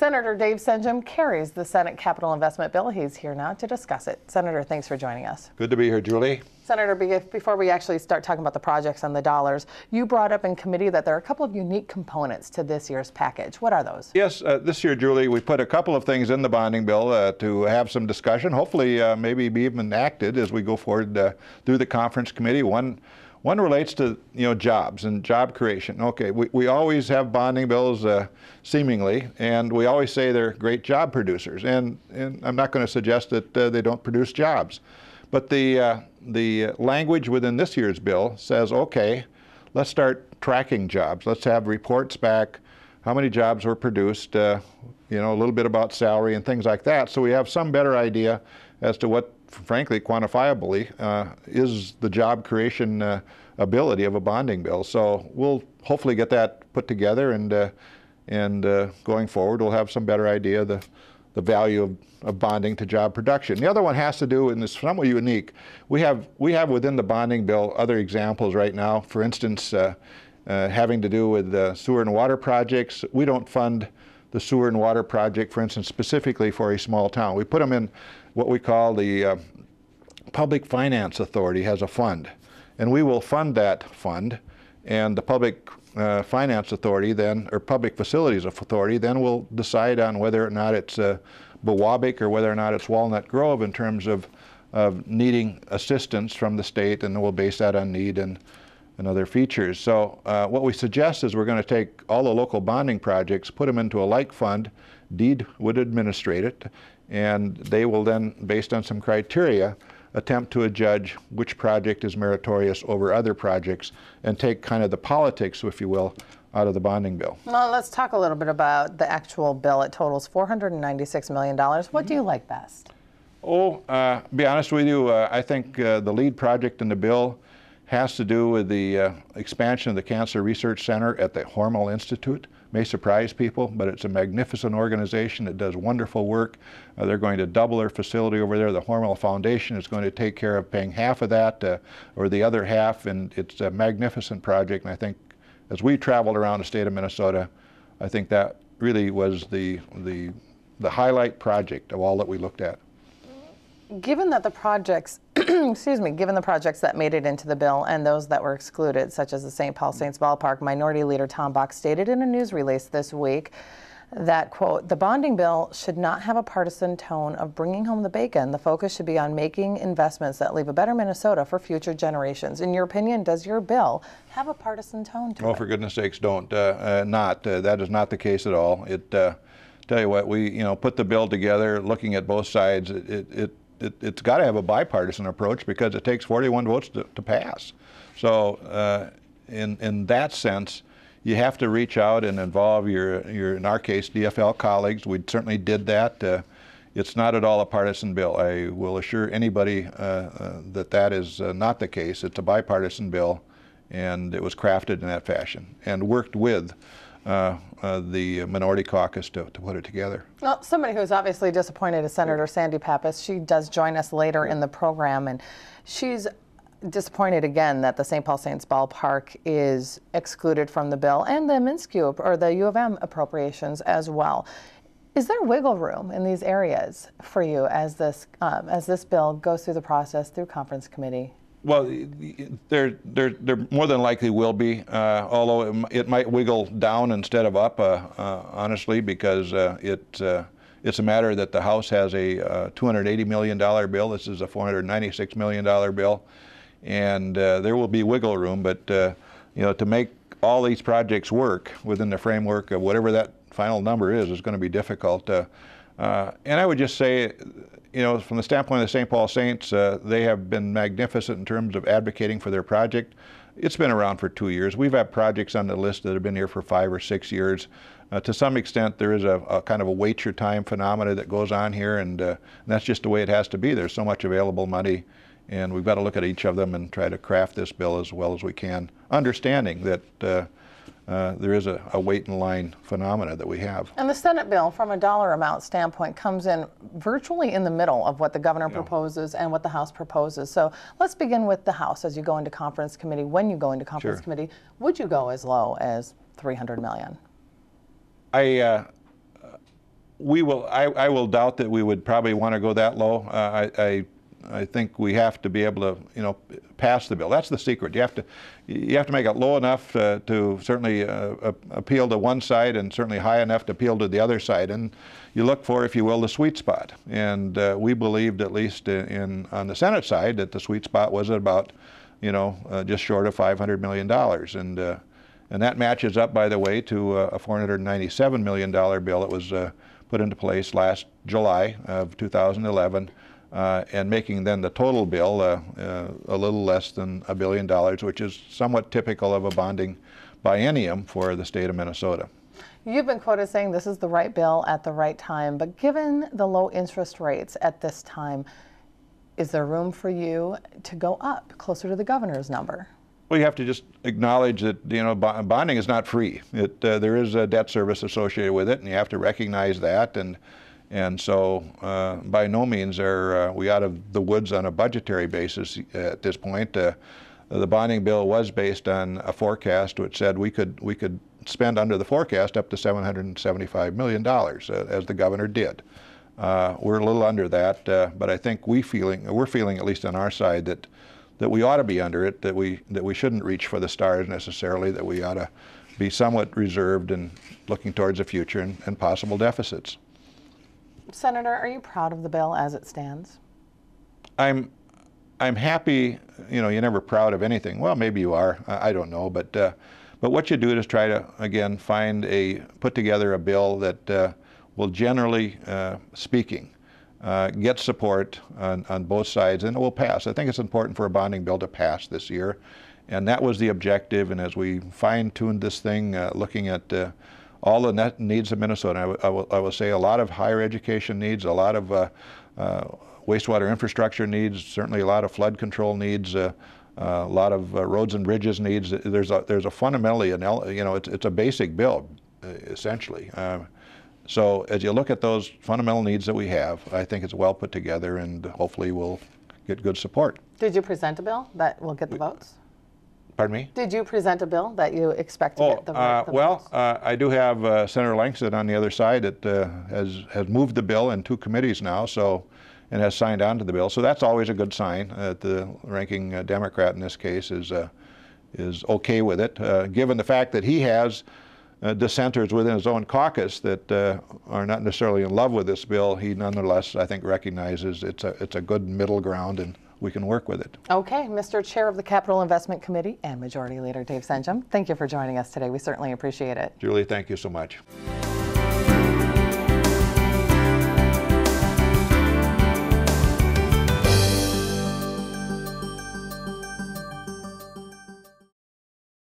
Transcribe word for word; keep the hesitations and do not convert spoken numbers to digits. Senator Dave Senjem carries the Senate Capital Investment Bill. He's here now to discuss it. Senator, thanks for joining us. Good to be here, Julie. Senator, before we actually start talking about the projects and the dollars, you brought up in committee that there are a couple of unique components to this year's package. What are those? Yes, uh, this year, Julie, we put a couple of things in the bonding bill uh, to have some discussion, hopefully uh, maybe be even acted as we go forward uh, through the conference committee. One One relates to, you know, jobs and job creation. Okay, we, we always have bonding bills, uh, seemingly, and we always say they're great job producers. And, and I'm not going to suggest that uh, they don't produce jobs. But the, uh, the language within this year's bill says, okay, let's start tracking jobs. Let's have reports back, how many jobs were produced, uh, you know, a little bit about salary and things like that. So we have some better idea as to what, frankly, quantifiably, uh, is the job creation uh, ability of a bonding bill. So we'll hopefully get that put together, and uh, and uh, going forward, we'll have some better idea of the, the value of, of bonding to job production. The other one has to do, and it's somewhat unique, we have, we have within the bonding bill other examples right now. For instance, uh, uh, having to do with uh, sewer and water projects. We don't fund the sewer and water project, for instance, specifically for a small town. We put them in what we call the uh, Public Finance Authority has a fund, and we will fund that fund, and the Public uh, Finance Authority then, or Public Facilities Authority then, will decide on whether or not it's uh, Bewabic or whether or not it's Walnut Grove in terms of, of needing assistance from the state, and we'll base that on need and and other features. So uh, what we suggest is we're going to take all the local bonding projects, put them into a like fund. Deed would administrate it, and they will then, based on some criteria, attempt to adjudge which project is meritorious over other projects and take kind of the politics, if you will, out of the bonding bill. Well, let's talk a little bit about the actual bill. It totals four hundred ninety-six million dollars. What mm-hmm. do you like best? Oh, uh, be honest with you, uh, I think uh, the lead project in the bill has to do with the uh, expansion of the Cancer Research Center at the Hormel Institute. May surprise people, but it's a magnificent organization that does wonderful work. Uh, they're going to double their facility over there. The Hormel Foundation is going to take care of paying half of that uh, or the other half, and it's a magnificent project. And I think as we traveled around the state of Minnesota, I think that really was the, the, the highlight project of all that we looked at. Given that the projects, excuse me, given the projects that made it into the bill and those that were excluded, such as the Saint Paul Saints ballpark, Minority Leader Tom Bach stated in a news release this week that, quote, the bonding bill should not have a partisan tone of bringing home the bacon. The focus should be on making investments that leave a better Minnesota for future generations. In your opinion, does your bill have a partisan tone to it? Oh, for goodness sakes, don't. Uh, uh, not. Uh, that is not the case at all. It, uh, tell you what, we, you know, put the bill together looking at both sides. It, it, it It, it's got to have a bipartisan approach because it takes forty-one votes to, to pass. So uh, in, in that sense, you have to reach out and involve your, your in our case, D F L colleagues. We certainly did that. Uh, it's not at all a partisan bill. I will assure anybody uh, uh, that that is uh, not the case. It's a bipartisan bill, and it was crafted in that fashion and worked with Uh, uh, the minority caucus to, to put it together. Well, somebody who's obviously disappointed is Senator Sandy Pappas. She does join us later in the program, and she's disappointed again that the Saint Paul Saints ballpark is excluded from the bill and the MnSCU or the U of M appropriations as well. Is there wiggle room in these areas for you as this um, as this bill goes through the process through conference committee? Well, there, there, there more than likely will be, uh, although it, it might wiggle down instead of up, uh, uh, honestly, because uh, it, uh, it's a matter that the House has a uh, two hundred eighty million dollar bill. This is a four hundred ninety-six million dollar bill, and uh, there will be wiggle room. But uh, you know, to make all these projects work within the framework of whatever that final number is, is going to be difficult. Uh, Uh, and I would just say, you know, from the standpoint of the Saint Paul Saints, uh, they have been magnificent in terms of advocating for their project. It's been around for two years. We've had projects on the list that have been here for five or six years. Uh, to some extent, there is a, a kind of a wait your time phenomena that goes on here, and, uh, and that's just the way it has to be. There's so much available money, and we've got to look at each of them and try to craft this bill as well as we can, understanding that uh, Uh, there is a, a wait-in-line phenomena that we have. And the Senate bill, from a dollar amount standpoint, comes in virtually in the middle of what the governor yeah. proposes and what the House proposes. So let's begin with the House as you go into conference committee. When you go into conference sure. committee, would you go as low as three hundred million dollars? I, uh, we will, I, I will doubt that we would probably want to go that low. Uh, I, I I think we have to be able to, you know, pass the bill. That's the secret. You have to, you have to make it low enough uh, to certainly uh, appeal to one side, and certainly high enough to appeal to the other side. And you look for, if you will, the sweet spot. And uh, we believed, at least in, in on the Senate side, that the sweet spot was at about, you know, uh, just short of five hundred million dollars. And uh, and that matches up, by the way, to a four hundred ninety-seven million dollars bill that was uh, put into place last July of two thousand eleven. Uh, and making then the total bill uh, uh, a little less than a billion dollars, which is somewhat typical of a bonding biennium for the state of Minnesota. You've been quoted saying this is the right bill at the right time, but given the low interest rates at this time, is there room for you to go up closer to the governor's number? Well, you have to just acknowledge that, you know, bonding is not free. It, uh, there is a debt service associated with it, and you have to recognize that. And And so, uh, by no means are uh, we out of the woods on a budgetary basis at this point. Uh, the bonding bill was based on a forecast which said we could we could spend under the forecast up to seven hundred seventy-five million dollars, uh, as the governor did. Uh, we're a little under that, uh, but I think we feeling we're feeling at least on our side that that we ought to be under it. That we that we shouldn't reach for the stars necessarily. That we ought to be somewhat reserved and looking towards the future and, and possible deficits. Senator, are you proud of the bill as it stands? I'm, I'm happy. You know, you're never proud of anything. Well, maybe you are. I don't know. But, uh, but what you do is try to again find a put together a bill that uh, will, generally uh, speaking, uh, get support on on both sides, and it will pass. I think it's important for a bonding bill to pass this year, and that was the objective. And as we fine-tuned this thing, uh, looking at uh, all the needs of Minnesota, I, w I, will, I will say a lot of higher education needs, a lot of uh, uh, wastewater infrastructure needs, certainly a lot of flood control needs, uh, uh, a lot of uh, roads and bridges needs. There's a, there's a fundamentally, an you know, it's, it's a basic bill, uh, essentially. Uh, so as you look at those fundamental needs that we have, I think it's well put together, and hopefully we'll get good support. Did you present a bill that will get the votes? Pardon me? Did you present a bill that you expected? Oh, the, the uh, well, uh, I do have uh, Senator Langston on the other side that uh, has, has moved the bill in two committees now, so, and has signed on to the bill. So that's always a good sign uh, that the ranking uh, Democrat in this case is, uh, is okay with it, uh, given the fact that he has uh, dissenters within his own caucus that uh, are not necessarily in love with this bill. He nonetheless, I think, recognizes it's a, it's a good middle ground, and we can work with it. Okay, Mister Chair of the Capital Investment Committee and Majority Leader Dave Senjem, thank you for joining us today. We certainly appreciate it. Julie, thank you so much.